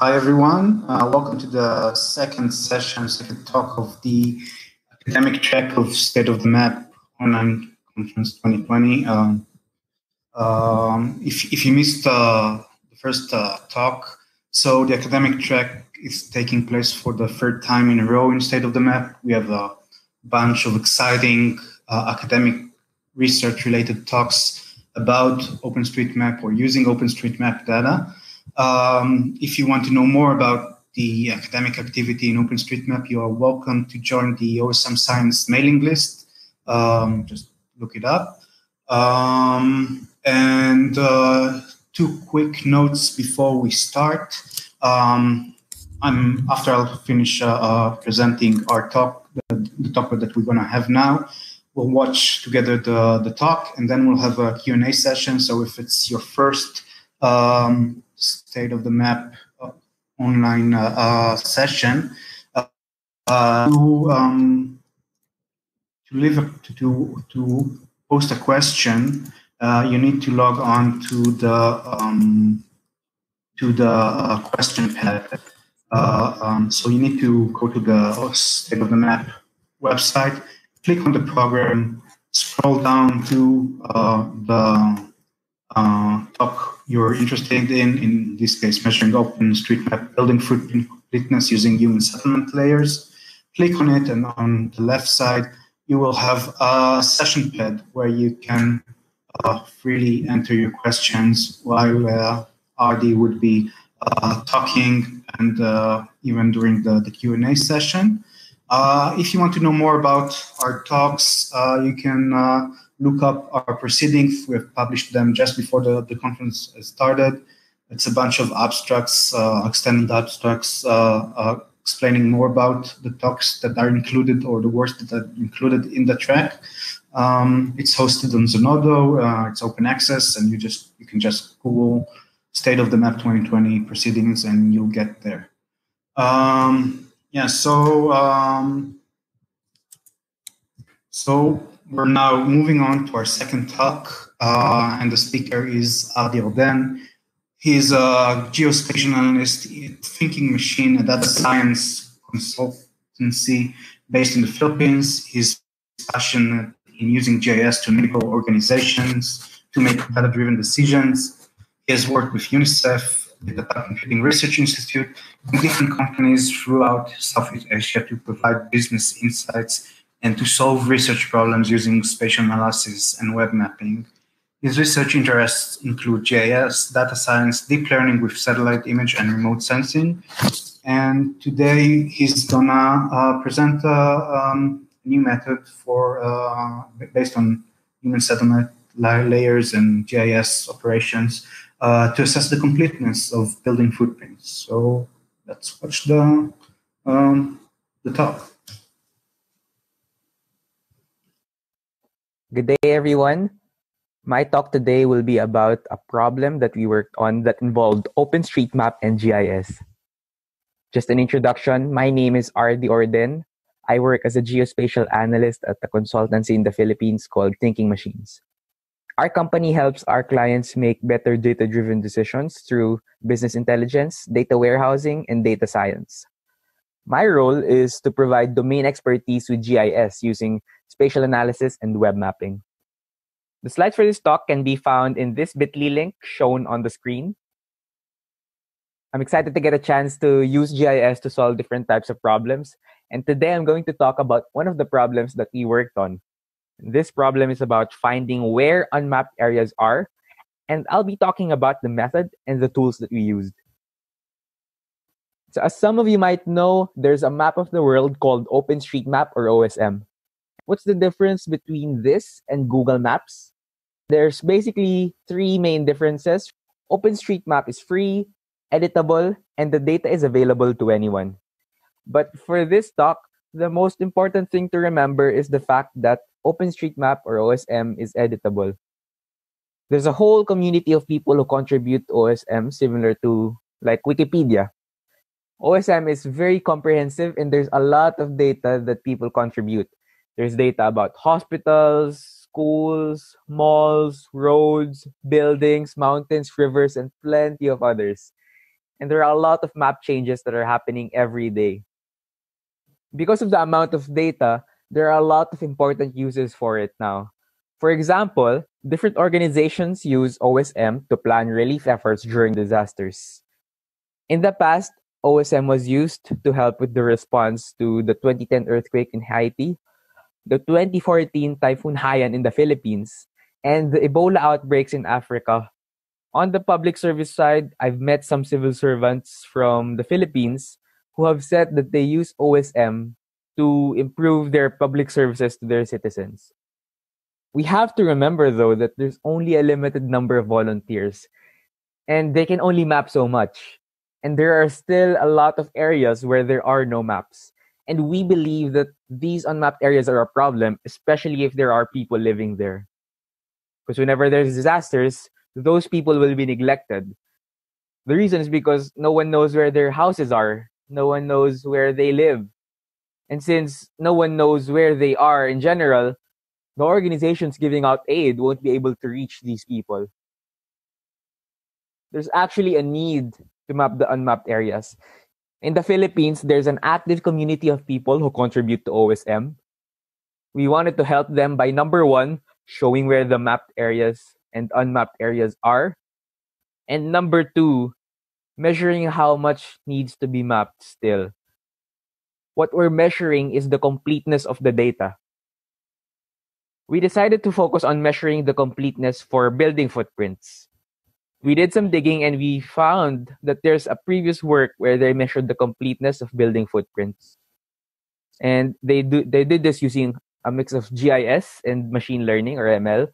Hi, everyone. Welcome to the second talk of the academic track of State of the Map online conference 2020. If you missed the first talk, so the academic track is taking place for the third time in a row in State of the Map. We have a bunch of exciting academic research-related talks about OpenStreetMap or using OpenStreetMap data. If you want to know more about the academic activity in OpenStreetMap, you are welcome to join the OSM Science mailing list. Just look it up. Two quick notes before we start. After I'll finish presenting our talk, the talk that we're going to have now, we'll watch together the talk, and then we'll have a Q&A session. So if it's your first State of the Map online session, to post a question, you need to log on to the question pad. So you need to go to the State of the Map website, click on the program, scroll down to the talk you're interested in this case, measuring OpenStreetMap, building footprint completeness using human settlement layers. Click on it, and on the left side, you will have a session pad where you can freely enter your questions while Ardie would be talking and even during the Q&A session. If you want to know more about our talks, you can look up our proceedings. We have published them just before the conference started. It's a bunch of abstracts, extended abstracts, explaining more about the talks that are included or the works that are included in the track. It's hosted on Zenodo. It's open access, and you can just Google State of the Map 2020 proceedings, and you'll get there. So we're now moving on to our second talk, and the speaker is Ardie Orden. He's a geospatial analyst at Thinking Machines, a data science consultancy based in the Philippines. He's passionate in using GIS to enable organizations to make data-driven decisions. He has worked with UNICEF, the Data Computing Research Institute, and different companies throughout Southeast Asia to provide business insights and to solve research problems using spatial analysis and web mapping. His research interests include GIS, data science, deep learning with satellite image and remote sensing. And today he's gonna present a new method for based on human settlement layers and GIS operations to assess the completeness of building footprints. So let's watch the talk. Good day, everyone. My talk today will be about a problem that we worked on that involved OpenStreetMap and GIS. Just an introduction, my name is Ardie Orden. I work as a geospatial analyst at a consultancy in the Philippines called Thinking Machines. Our company helps our clients make better data-driven decisions through business intelligence, data warehousing, and data science. My role is to provide domain expertise with GIS using spatial analysis and web mapping. The slides for this talk can be found in this bit.ly link shown on the screen. I'm excited to get a chance to use GIS to solve different types of problems. And today I'm going to talk about one of the problems that we worked on. This problem is about finding where unmapped areas are. And I'll be talking about the method and the tools that we used. So as some of you might know, there's a map of the world called OpenStreetMap or OSM. What's the difference between this and Google Maps? There's basically three main differences. OpenStreetMap is free, editable, and the data is available to anyone. But for this talk, the most important thing to remember is the fact that OpenStreetMap or OSM is editable. There's a whole community of people who contribute to OSM, similar to like Wikipedia. OSM is very comprehensive, and there's a lot of data that people contribute. There's data about hospitals, schools, malls, roads, buildings, mountains, rivers, and plenty of others. And there are a lot of map changes that are happening every day. Because of the amount of data, there are a lot of important uses for it now. For example, different organizations use OSM to plan relief efforts during disasters. In the past, OSM was used to help with the response to the 2010 earthquake in Haiti, the 2014 Typhoon Haiyan in the Philippines, and the Ebola outbreaks in Africa. On the public service side, I've met some civil servants from the Philippines who have said that they use OSM to improve their public services to their citizens. We have to remember, though, that there's only a limited number of volunteers, and they can only map so much. And there are still a lot of areas where there are no maps. And we believe that these unmapped areas are a problem, especially if there are people living there. Because whenever there's disasters, those people will be neglected. The reason is because no one knows where their houses are. No one knows where they live. And since no one knows where they are in general, the organizations giving out aid won't be able to reach these people. There's actually a need to map the unmapped areas. In the Philippines, there's an active community of people who contribute to OSM. We wanted to help them by, number one, showing where the mapped areas and unmapped areas are. And number two, measuring how much needs to be mapped still. What we're measuring is the completeness of the data. We decided to focus on measuring the completeness for building footprints. We did some digging and we found that there's a previous work where they measured the completeness of building footprints. And they did this using a mix of GIS and machine learning, or ML.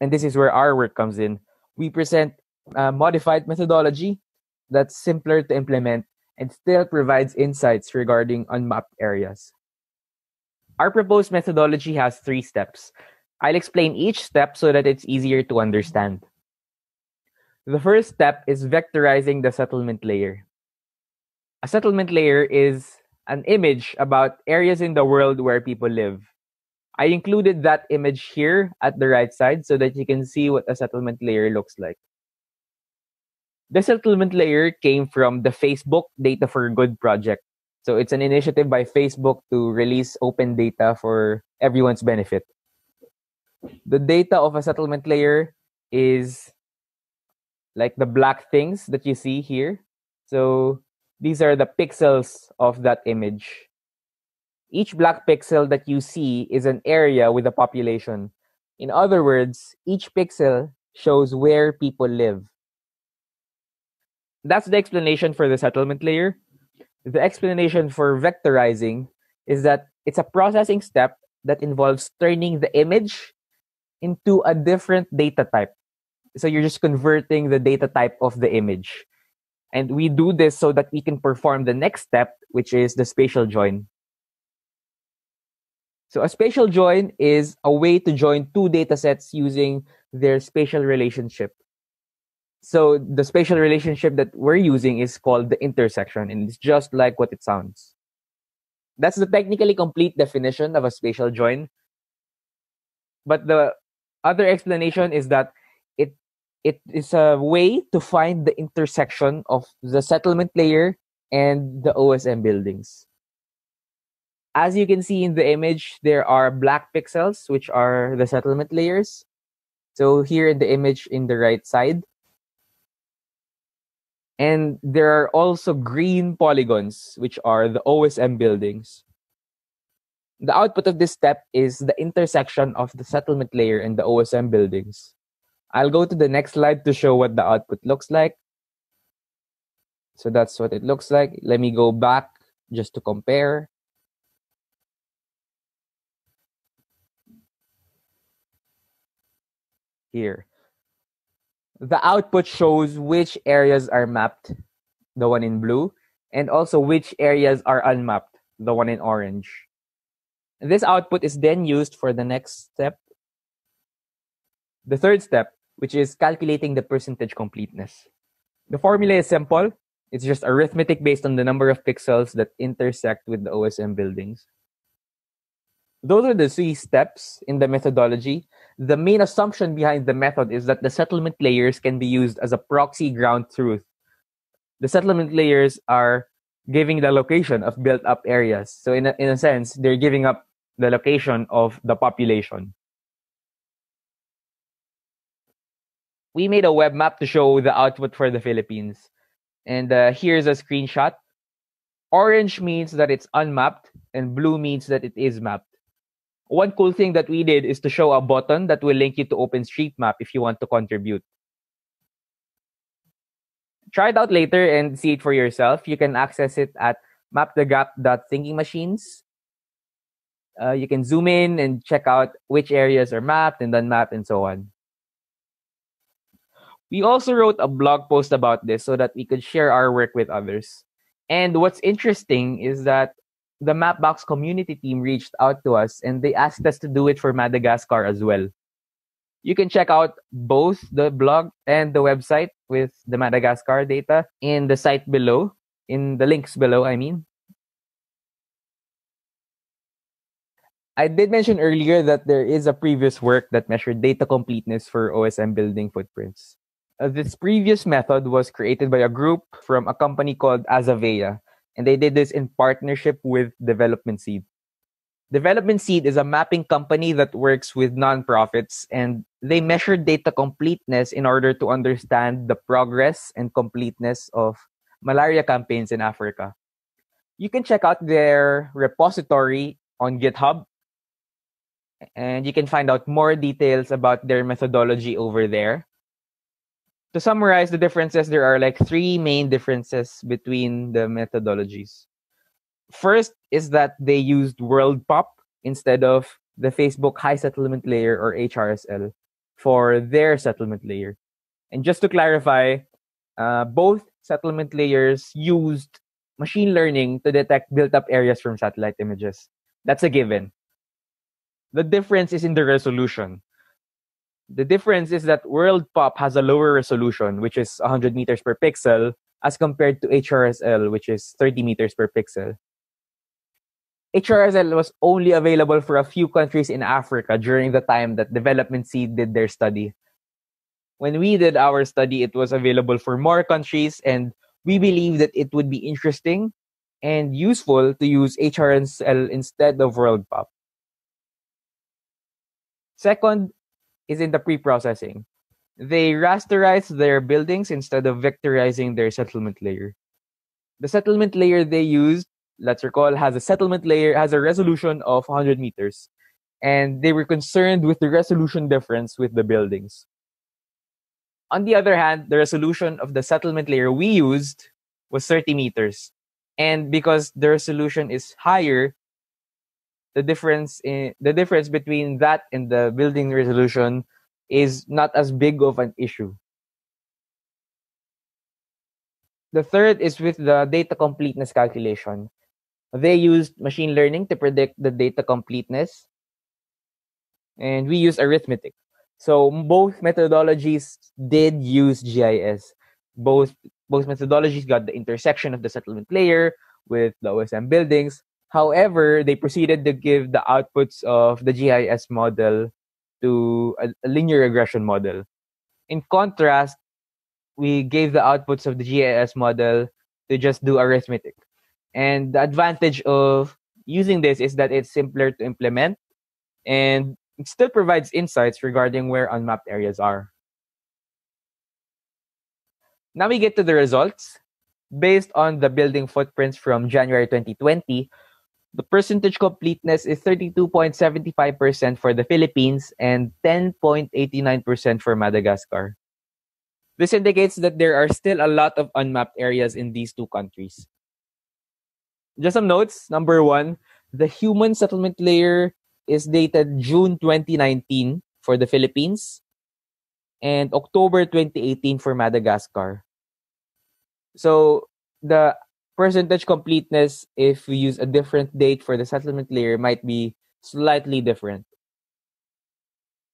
And this is where our work comes in. We present a modified methodology that's simpler to implement and still provides insights regarding unmapped areas. Our proposed methodology has 3 steps. I'll explain each step so that it's easier to understand. The first step is vectorizing the settlement layer. A settlement layer is an image about areas in the world where people live. I included that image here at the right side so that you can see what a settlement layer looks like. The settlement layer came from the Facebook Data for Good project. So it's an initiative by Facebook to release open data for everyone's benefit. The data of a settlement layer is like the black things that you see here. So these are the pixels of that image. Each black pixel that you see is an area with a population. In other words, each pixel shows where people live. That's the explanation for the settlement layer. The explanation for vectorizing is that it's a processing step that involves turning the image into a different data type. So you're just converting the data type of the image. And we do this so that we can perform the next step, which is the spatial join. So a spatial join is a way to join 2 data sets using their spatial relationship. So the spatial relationship that we're using is called the intersection, and it's just like what it sounds. That's the technically complete definition of a spatial join. But the other explanation is that it is a way to find the intersection of the settlement layer and the OSM buildings. As you can see in the image, there are black pixels, which are the settlement layers. So here in the image in the right side. And there are also green polygons, which are the OSM buildings. The output of this step is the intersection of the settlement layer and the OSM buildings. I'll go to the next slide to show what the output looks like. So that's what it looks like. Let me go back just to compare. Here. The output shows which areas are mapped, the one in blue, and also which areas are unmapped, the one in orange. This output is then used for the next step, the third step, which is calculating the percentage completeness. The formula is simple. It's just arithmetic based on the number of pixels that intersect with the OSM buildings. Those are the 3 steps in the methodology. The main assumption behind the method is that the settlement layers can be used as a proxy ground truth. the settlement layers are giving the location of built-up areas. So in a sense, they're giving up the location of the population. We made a web map to show the output for the Philippines. And here's a screenshot. Orange means that it's unmapped, and blue means that it is mapped. One cool thing that we did is to show a button that will link you to OpenStreetMap if you want to contribute. Try it out later and see it for yourself. You can access it at mapthegap.thinkingmachines. You can zoom in and check out which areas are mapped and unmapped and so on. We also wrote a blog post about this so that we could share our work with others. And what's interesting is that the Mapbox community team reached out to us and they asked us to do it for Madagascar as well. You can check out both the blog and the website with the Madagascar data in the site below, in the links below, I mean. I did mention earlier that there is a previous work that measured data completeness for OSM building footprints. This previous method was created by a group from a company called Azavea, and they did this in partnership with Development Seed. Development Seed is a mapping company that works with nonprofits, and they measure data completeness in order to understand the progress and completeness of malaria campaigns in Africa. You can check out their repository on GitHub, and you can find out more details about their methodology over there. To summarize the differences, there are like three main differences between the methodologies. First is that they used WorldPop instead of the Facebook High Settlement Layer or HRSL for their settlement layer. And just to clarify, both settlement layers used machine learning to detect built-up areas from satellite images. That's a given. The difference is in the resolution. The difference is that WorldPop has a lower resolution, which is 100 meters per pixel, as compared to HRSL, which is 30 meters per pixel. HRSL was only available for a few countries in Africa during the time that Development Seed did their study. When we did our study, it was available for more countries, and we believe that it would be interesting and useful to use HRSL instead of WorldPop. Second is in the pre-processing. They rasterized their buildings instead of vectorizing their settlement layer. The settlement layer they used, let's recall, has a resolution of 100 meters. And they were concerned with the resolution difference with the buildings. On the other hand, the resolution of the settlement layer we used was 30 meters. And because the resolution is higher, the difference between that and the building resolution is not as big of an issue. The third is with the data completeness calculation. They used machine learning to predict the data completeness, and we use arithmetic. So both methodologies did use GIS. Both methodologies got the intersection of the settlement layer with the OSM buildings. However, they proceeded to give the outputs of the GIS model to a linear regression model. In contrast, we gave the outputs of the GIS model to just do arithmetic. And the advantage of using this is that it's simpler to implement and it still provides insights regarding where unmapped areas are. Now we get to the results. Based on the building footprints from January 2020, the percentage completeness is 32.75% for the Philippines and 10.89% for Madagascar. This indicates that there are still a lot of unmapped areas in these two countries. Just some notes. Number one, the human settlement layer is dated June 2019 for the Philippines and October 2018 for Madagascar. So the percentage completeness, if we use a different date for the settlement layer, might be slightly different.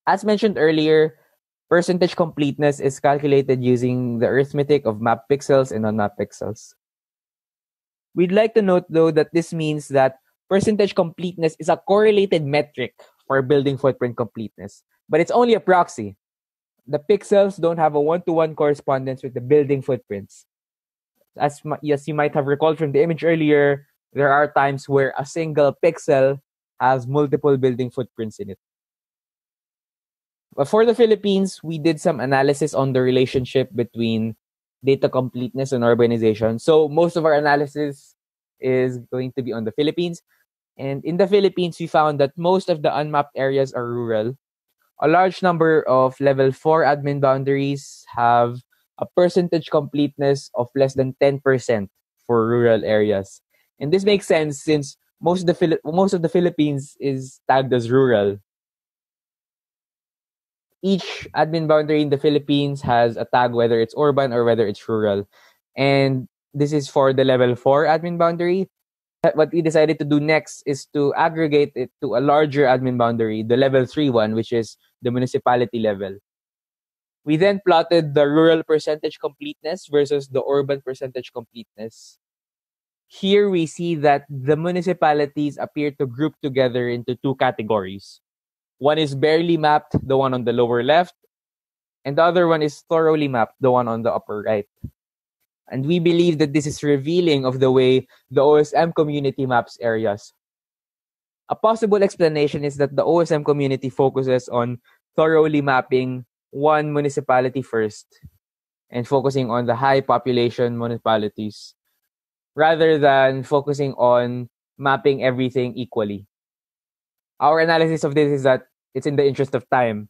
As mentioned earlier, percentage completeness is calculated using the arithmetic of map pixels and unmapped pixels. We'd like to note, though, that this means that percentage completeness is a correlated metric for building footprint completeness, but it's only a proxy. The pixels don't have a one-to-one correspondence with the building footprints. as you might have recalled from the image earlier, there are times where a single pixel has multiple building footprints in it. But for the Philippines, we did some analysis on the relationship between data completeness and urbanization. So most of our analysis is going to be on the Philippines. And in the Philippines, we found that most of the unmapped areas are rural. A large number of level 4 admin boundaries have a percentage completeness of less than 10% for rural areas. And this makes sense since most of the Philippines is tagged as rural. Each admin boundary in the Philippines has a tag, whether it's urban or whether it's rural. And this is for the level 4 admin boundary. What we decided to do next is to aggregate it to a larger admin boundary, the level 3 one, which is the municipality level. We then plotted the rural percentage completeness versus the urban percentage completeness. Here we see that the municipalities appear to group together into two categories. One is barely mapped, the one on the lower left, and the other one is thoroughly mapped, the one on the upper right. And we believe that this is revealing of the way the OSM community maps areas. A possible explanation is that the OSM community focuses on thoroughly mapping one municipality first and focusing on the high population municipalities rather than focusing on mapping everything equally. Our analysis of this is that it's in the interest of time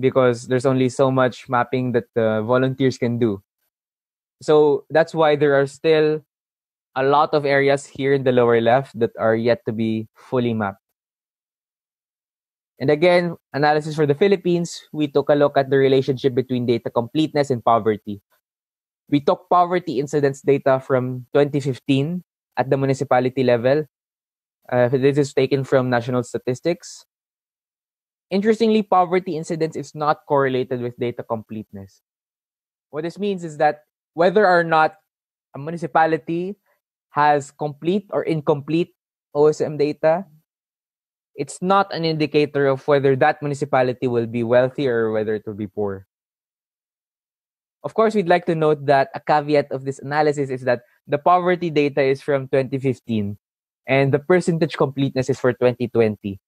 because there's only so much mapping that the volunteers can do. So that's why there are still a lot of areas here in the lower left that are yet to be fully mapped. And again, analysis for the Philippines, we took a look at the relationship between data completeness and poverty. We took poverty incidence data from 2015 at the municipality level. This is taken from national statistics. Interestingly, poverty incidence is not correlated with data completeness. What this means is that whether or not a municipality has complete or incomplete OSM data, it's not an indicator of whether that municipality will be wealthy or whether it will be poor. Of course, we'd like to note that a caveat of this analysis is that the poverty data is from 2015 and the percentage completeness is for 2020.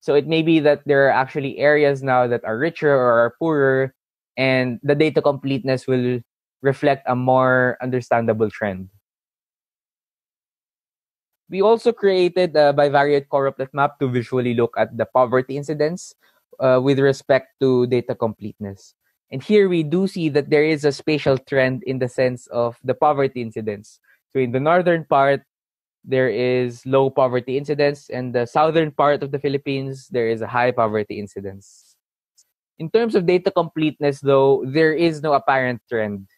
So it may be that there are actually areas now that are richer or are poorer, and the data completeness will reflect a more understandable trend. We also created a bivariate corrupted map to visually look at the poverty incidence with respect to data completeness. And here we do see that there is a spatial trend in the sense of the poverty incidence. So in the northern part, there is low poverty incidence, and the southern part of the Philippines, there is a high poverty incidence. In terms of data completeness, though, there is no apparent trend.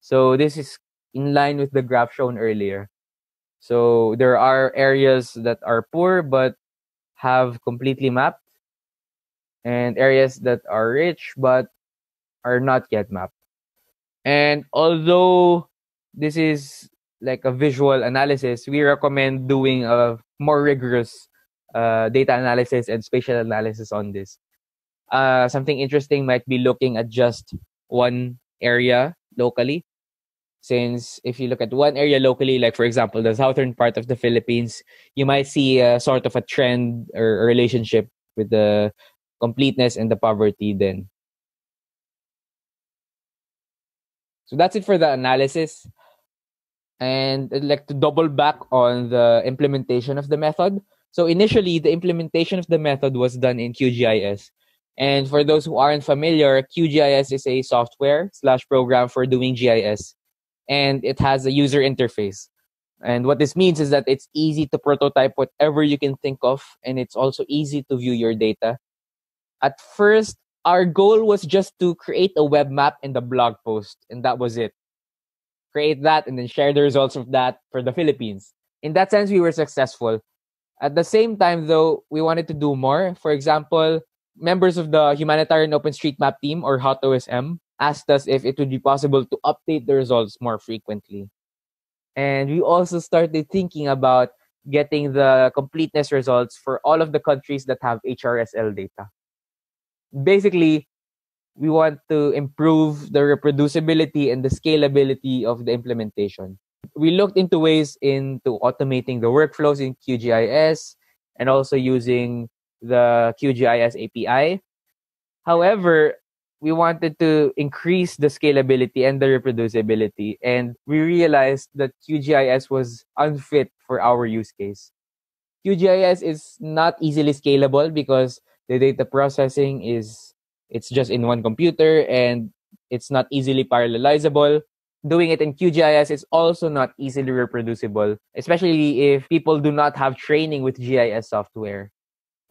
So this is in line with the graph shown earlier. So there are areas that are poor but have completely mapped, and areas that are rich but are not yet mapped. And although this is like a visual analysis, we recommend doing a more rigorous data analysis and spatial analysis on this. Something interesting might be looking at just one area locally, since if you look at one area locally, like for example the southern part of the Philippines, you might see a sort of a trend or a relationship with the completeness and the poverty then. So that's it for the analysis. And I'd like to double back on the implementation of the method. So initially, the implementation of the method was done in QGIS. And for those who aren't familiar, QGIS is a software/program for doing GIS. And it has a user interface. And what this means is that it's easy to prototype whatever you can think of. And it's also easy to view your data. At first, our goal was just to create a web map and a blog post. And that was it. Create that and then share the results of that for the Philippines. In that sense, we were successful. At the same time, though, we wanted to do more. For example, members of the Humanitarian OpenStreetMap team, or Hot OSM, asked us if it would be possible to update the results more frequently. And we also started thinking about getting the completeness results for all of the countries that have HRSL data. Basically, we want to improve the reproducibility and the scalability of the implementation. We looked into ways into automating the workflows in QGIS and also using the QGIS API. However, we wanted to increase the scalability and the reproducibility, and we realized that QGIS was unfit for our use case. QGIS is not easily scalable because the data processing it's just in one computer and it's not easily parallelizable. Doing it in QGIS is also not easily reproducible, especially if people do not have training with GIS software.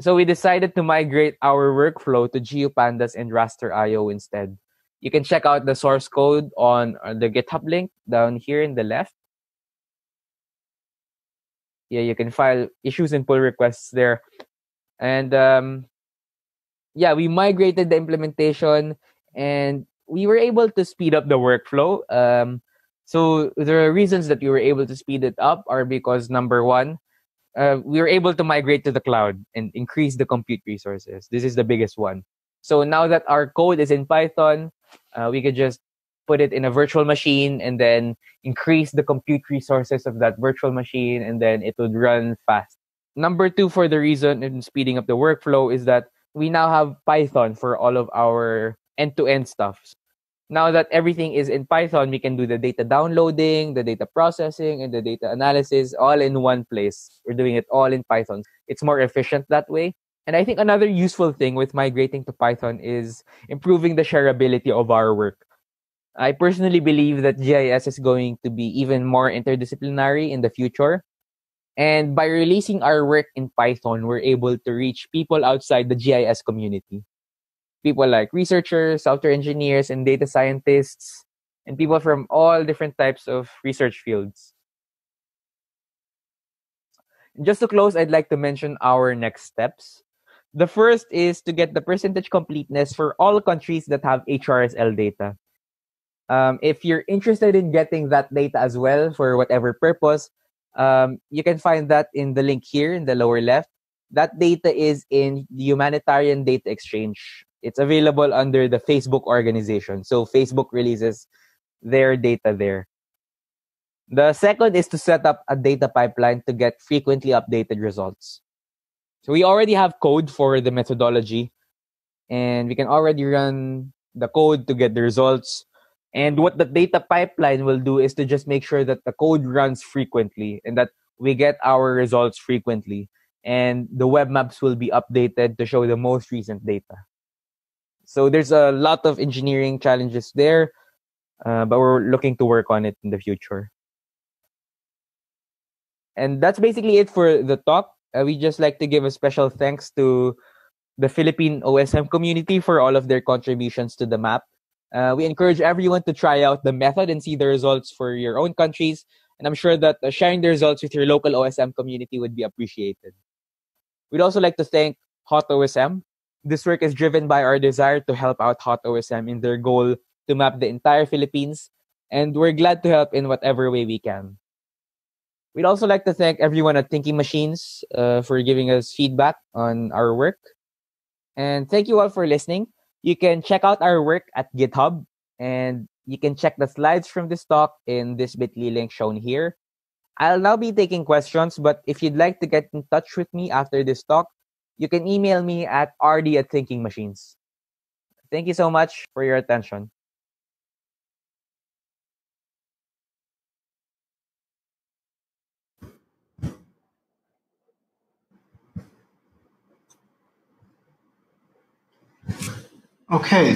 So we decided to migrate our workflow to GeoPandas and RasterIO instead. You can check out the source code on the GitHub link down here in the left. Yeah, you can file issues and pull requests there. And yeah, we migrated the implementation and we were able to speed up the workflow. So the reasons that we were able to speed it up are because, number one, we were able to migrate to the cloud and increase the compute resources. This is the biggest one. So now that our code is in Python, we could just put it in a virtual machine and then increase the compute resources of that virtual machine, and then it would run fast. Number two, for the reason in speeding up the workflow, is that we now have Python for all of our end-to-end stuff. Now that everything is in Python, we can do the data downloading, the data processing, and the data analysis all in one place. We're doing it all in Python. It's more efficient that way. And I think another useful thing with migrating to Python is improving the shareability of our work. I personally believe that GIS is going to be even more interdisciplinary in the future. And by releasing our work in Python, we're able to reach people outside the GIS community. People like researchers, software engineers, and data scientists, and people from all different types of research fields. Just to close, I'd like to mention our next steps. The first is to get the percentage completeness for all countries that have HRSL data. If you're interested in getting that data as well for whatever purpose, you can find that in the link here in the lower left. That data is in the Humanitarian Data Exchange. It's available under the Facebook organization. So Facebook releases their data there. The second is to set up a data pipeline to get frequently updated results. So we already have code for the methodology, and we can already run the code to get the results. And what the data pipeline will do is to just make sure that the code runs frequently and that we get our results frequently. And the web maps will be updated to show the most recent data. So there's a lot of engineering challenges there, but we're looking to work on it in the future. And that's basically it for the talk. We just like to give a special thanks to the Philippine OSM community for all of their contributions to the map. We encourage everyone to try out the method and see the results for your own countries. And I'm sure that sharing the results with your local OSM community would be appreciated. We'd also like to thank Hot OSM. This work is driven by our desire to help out Hot OSM in their goal to map the entire Philippines, and we're glad to help in whatever way we can. We'd also like to thank everyone at Thinking Machines for giving us feedback on our work. And thank you all for listening. You can check out our work at GitHub, and you can check the slides from this talk in this bit.ly link shown here. I'll now be taking questions, but if you'd like to get in touch with me after this talk, you can email me at ardie@thinkingmachines.com. Thank you so much for your attention. Okay.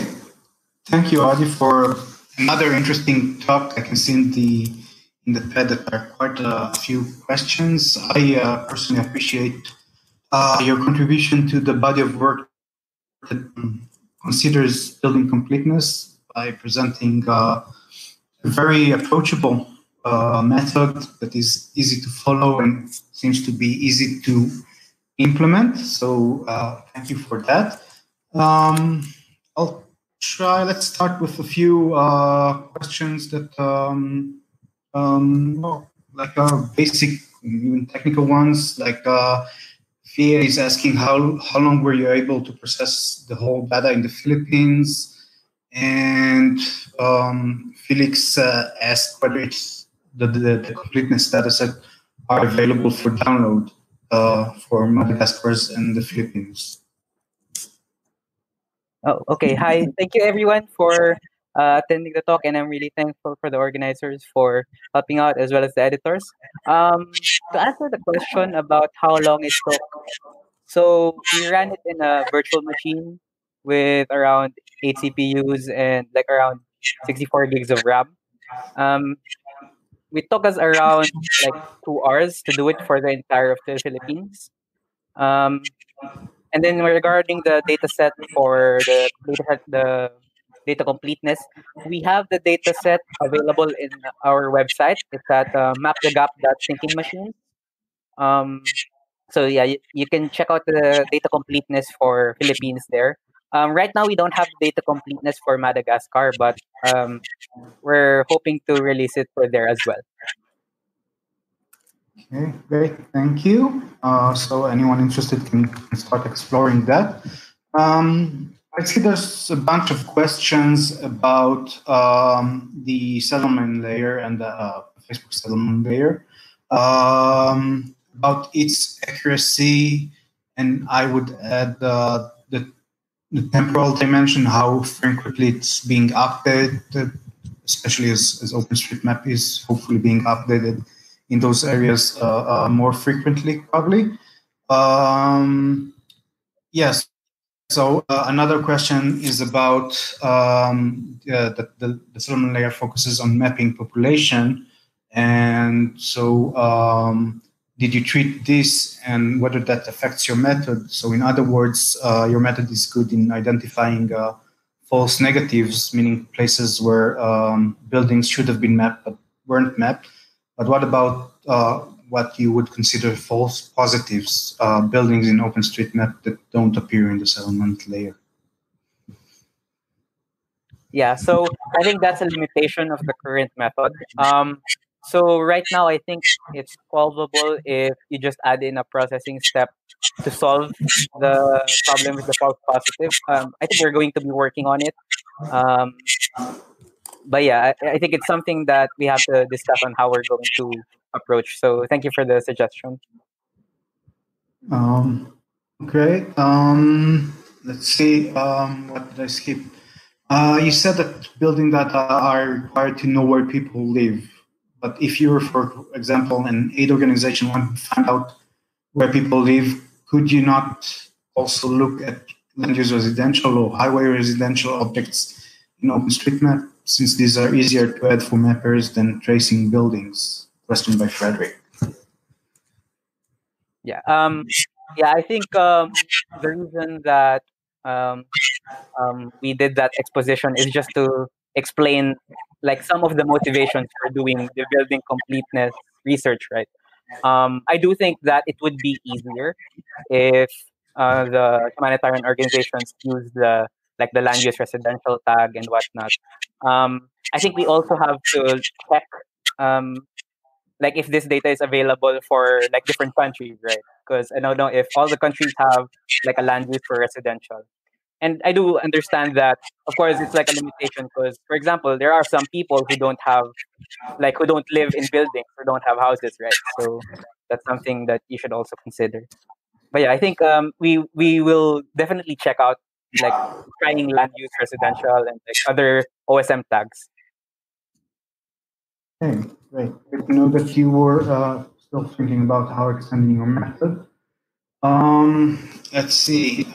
Thank you, Ardie, for another interesting talk. I can see in the pad that there are quite a few questions. I personally appreciate your contribution to the body of work that considers building completeness by presenting a very approachable method that is easy to follow and seems to be easy to implement. So thank you for that. I'll try. Let's start with a few questions that like basic, even technical ones, like Fia is asking how long were you able to process the whole data in the Philippines? And Felix asked whether it's the completeness datasets are available for download for Madagascar and the Philippines. Oh, okay. Hi. Thank you, everyone, for attending the talk, and I'm really thankful for the organizers for helping out, as well as the editors. To answer the question about how long it took, so we ran it in a virtual machine with around 8 CPUs and like around 64 gigs of RAM. It took us around like 2 hours to do it for the entire of the Philippines. And then regarding the data set for the data completeness, we have the data set available in our website. It's at mapthegap.thinkingmachines. So yeah, you can check out the data completeness for Philippines there. Right now, we don't have data completeness for Madagascar, but we're hoping to release it for there as well. Okay, great. Thank you. So anyone interested can start exploring that. I see there's a bunch of questions about the settlement layer and the Facebook settlement layer, about its accuracy, and I would add the temporal dimension, how frequently it's being updated, especially as OpenStreetMap is hopefully being updated in those areas more frequently, probably. Yes. So another question is about the settlement layer focuses on mapping population, and so did you treat this and whether that affects your method? So in other words, your method is good in identifying false negatives, meaning places where buildings should have been mapped but weren't mapped. But what about what you would consider false positives, buildings in OpenStreetMap that don't appear in the settlement layer? Yeah, so I think that's a limitation of the current method. So right now, I think it's solvable if you just add in a processing step to solve the problem with the false positive. I think we're going to be working on it. But yeah, I think it's something that we have to discuss on how we're going to approach. So thank you for the suggestion. Okay. Let's see. What did I skip? You said that building data are required to know where people live. But if you're, for example, an aid organization, want to find out where people live, could you not also look at land use residential or highway residential objects in OpenStreetMap, since these are easier to add for mappers than tracing buildings? Question by Frederick. Yeah, yeah. I think the reason that we did that exposition is just to explain like some of the motivations for doing the building completeness research, right? I do think that it would be easier if the humanitarian organizations use the like the land use residential tag and whatnot. I think we also have to check like if this data is available for like different countries, right? Because I don't know if all the countries have like a land use for residential. And I do understand that, of course, it's like a limitation because, for example, there are some people who don't have, like, who don't live in buildings, who don't have houses, right? So that's something that you should also consider. But yeah, I think we will definitely check out, like, trying land use residential and like other OSM tags. Okay, great. Good to know that you were still thinking about how extending your method. Let's see.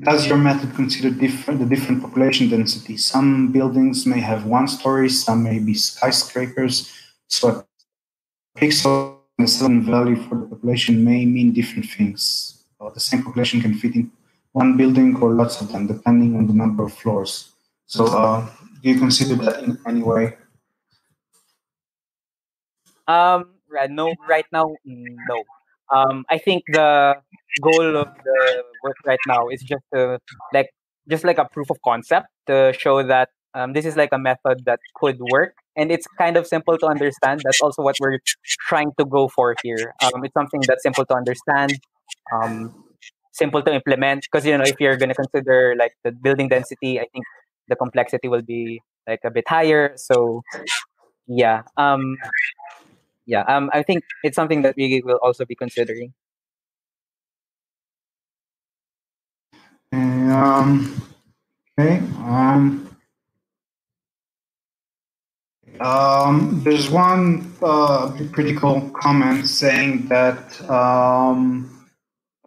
Does your method consider the different population densities? Some buildings may have 1 story, some may be skyscrapers. So a pixel and a certain value for the population may mean different things. The same population can fit in one building or lots of them, depending on the number of floors. So do you consider that in any way? No, right now, no. I think the goal of the work right now is just to, like, just like a proof of concept to show that this is like a method that could work, and it's kind of simple to understand. That's also what we're trying to go for here. It's something that's simple to understand. simple to implement. Because, you know, if you're going to consider like the building density, I think the complexity will be like a bit higher. So yeah. I think it's something that we will also be considering. There's one critical comment saying that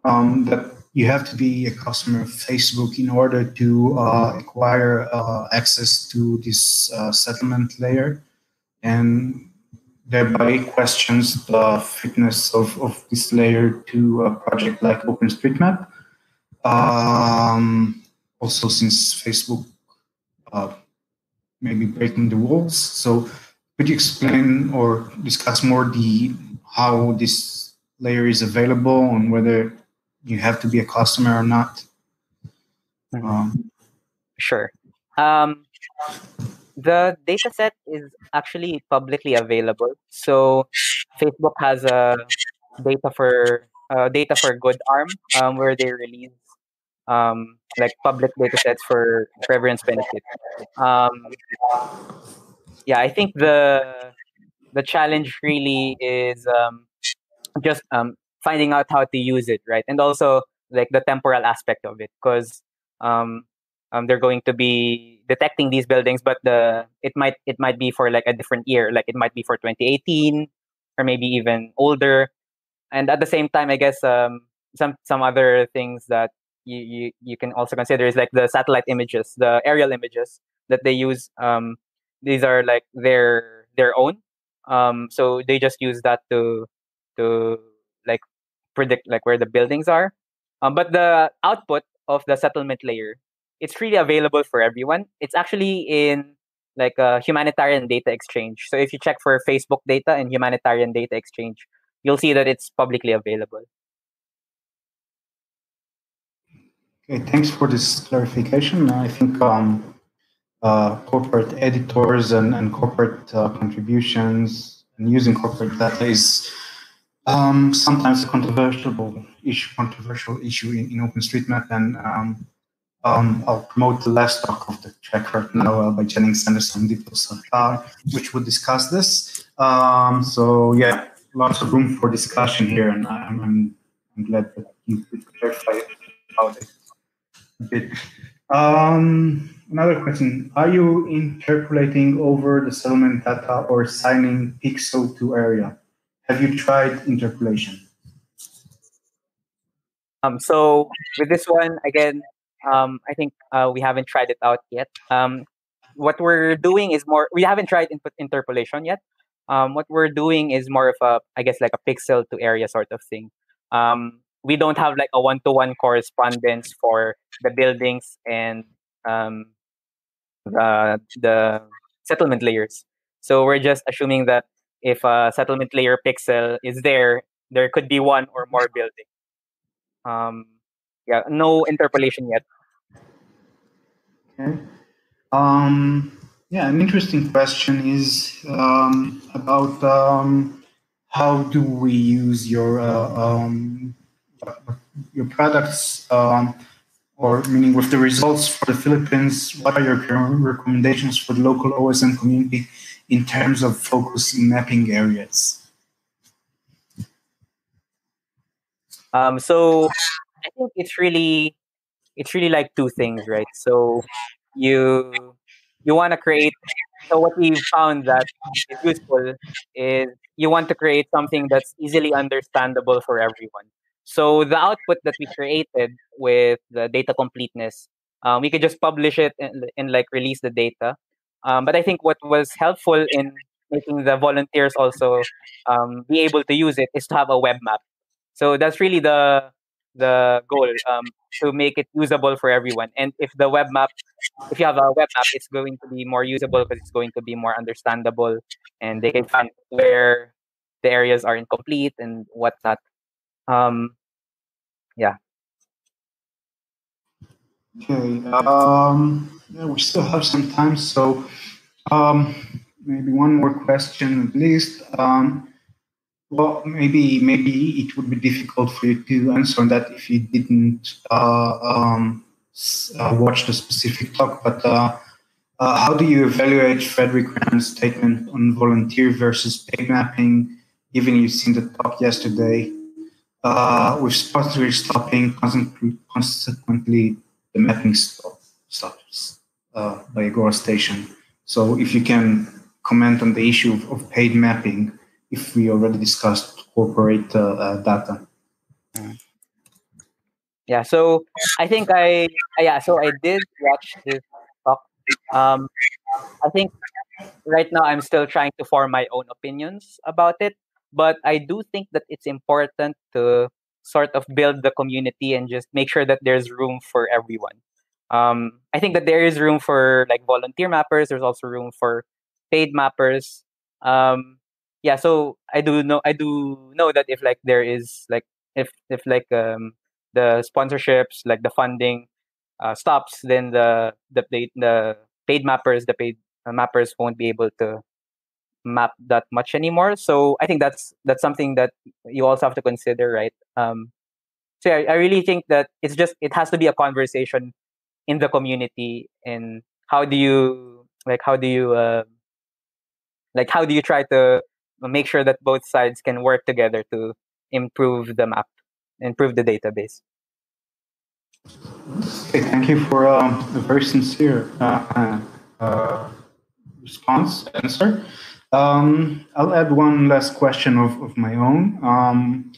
that you have to be a customer of Facebook in order to acquire access to this settlement layer, and thereby questions the fitness of this layer to a project like OpenStreetMap. Also, since Facebook maybe breaking the walls, so could you explain or discuss more how this layer is available and whether you have to be a customer or not? Sure. The dataset is actually publicly available. So Facebook has a data for good arm where they release like public data sets for preference benefit. I think the challenge really is just finding out how to use it, right? And also like the temporal aspect of it, because they're going to be detecting these buildings, but it might be for like a different year, like it might be for 2018 or maybe even older. And at the same time, I guess some other things that you can also consider is like the satellite images, the aerial images that they use. These are like their own. So they just use that to like predict like where the buildings are. But the output of the settlement layer, it's really available for everyone. It's actually in like a humanitarian data exchange. So if you check for Facebook data and humanitarian data exchange, you'll see that it's publicly available. Okay, thanks for this clarification. I think corporate editors and corporate contributions and using corporate data is sometimes a controversial issue in OpenStreetMap. And I'll promote the last talk of the track right now by Jennings Anderson Diposantar, which will discuss this. So yeah, lots of room for discussion here, and I'm glad that you could clarify about it. Another question: are you interpolating over the settlement data or assigning pixel to area? Have you tried interpolation? So with this one again, I think we haven't tried it out yet. What we're doing is more. We haven't tried input interpolation yet. What we're doing is more of a, I guess, like a pixel to area sort of thing. We don't have like a one-to-one correspondence for the buildings and the settlement layers. So we're just assuming that if a settlement layer pixel is there, there could be one or more buildings. No interpolation yet. Okay. An interesting question is about how do we use your products, or meaning with the results for the Philippines, what are your recommendations for the local OSM community in terms of focus in mapping areas? So I think it's really like two things, right? So you want to create. So what we found that is useful is you want to create something that's easily understandable for everyone. So the output that we created with the data completeness, we could just publish it and like release the data. But I think what was helpful in making the volunteers also be able to use it is to have a web map. So that's really the goal, to make it usable for everyone. And if you have a web map, it's going to be more usable because it's going to be more understandable, and they can find where the areas are incomplete and whatnot. Okay. We still have some time, so maybe one more question at least. Well, maybe it would be difficult for you to answer that if you didn't watch the specific talk, but how do you evaluate Frederick Ram's statement on volunteer versus paid mapping, given you've seen the talk yesterday, with sponsorship stopping, consequently the mapping stops by AgoraStation. So if you can comment on the issue of paid mapping, if we already discussed corporate data. Yeah, so I think I did watch this talk. I think right now I'm still trying to form my own opinions about it, but I do think that it's important to sort of build the community and just make sure that there's room for everyone. I think that there is room for like volunteer mappers. There's also room for paid mappers. Yeah, so I do know that if like there is like if like the sponsorships, like the funding stops, then the paid mappers won't be able to map that much anymore. So I think that's something that you also have to consider, right? So I really think that it has to be a conversation in the community, and how do you try to make sure that both sides can work together to improve the map, improve the database. Okay, thank you for a very sincere answer. I'll add one last question of my own.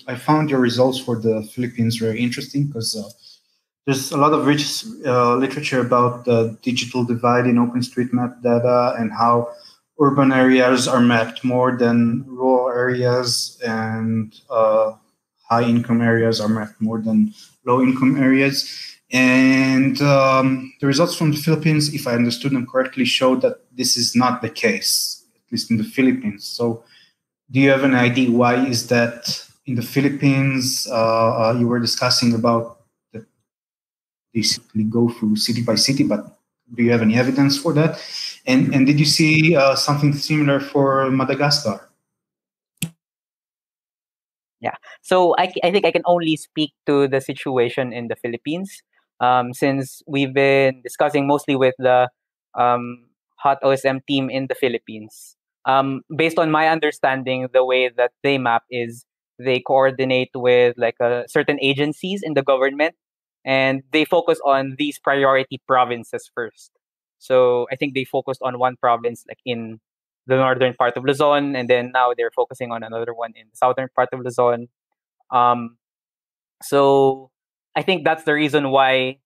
I found your results for the Philippines very interesting because there's a lot of rich literature about the digital divide in OpenStreetMap data and how urban areas are mapped more than rural areas, and high-income areas are mapped more than low-income areas. And the results from the Philippines, if I understood them correctly, show that this is not the case, at least in the Philippines. So do you have an idea why is that in the Philippines? You were discussing about that they simply go through city by city, but do you have any evidence for that? And did you see something similar for Madagascar? Yeah, so I think I can only speak to the situation in the Philippines, since we've been discussing mostly with the Hot OSM team in the Philippines. Based on my understanding, the way that they map is they coordinate with like certain agencies in the government, and they focus on these priority provinces first. So I think they focused on one province like in the northern part of Luzon, and then now they're focusing on another one in the southern part of Luzon. So I think that's the reason why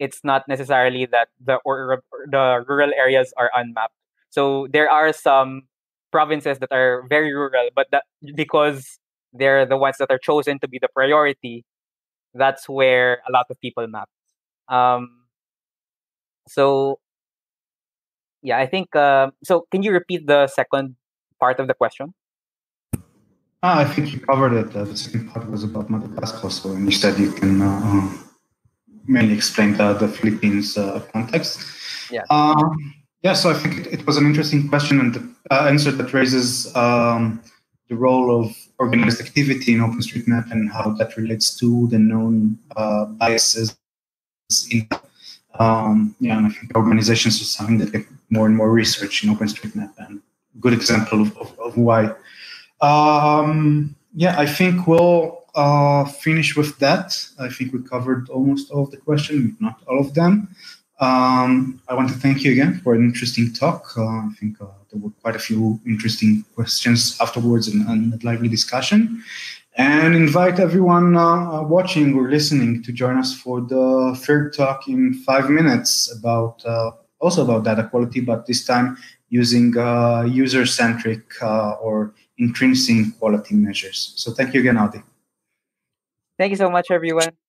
it's not necessarily that the rural areas are unmapped. So there are some provinces that are very rural, but that because they're the ones that are chosen to be the priority, that's where a lot of people map. So yeah, I think, so can you repeat the second part of the question? I think you covered it. The second part was about Madagascar. So you said you can mainly explain the Philippines context. Yeah. Yeah, so I think it was an interesting question, and the answer that raises the role of organized activity in OpenStreetMap and how that relates to the known biases in yeah, and I think organizations are something that get more and more research in OpenStreetMap, and good example of why. Yeah, I think we'll finish with that. I think we covered almost all of the questions, not all of them. I want to thank you again for an interesting talk. I think there were quite a few interesting questions afterwards and a lively discussion. And invite everyone watching or listening to join us for the third talk in 5 minutes about also about data quality, but this time using user-centric or intrinsic quality measures. So thank you again, Ardie. Thank you so much, everyone.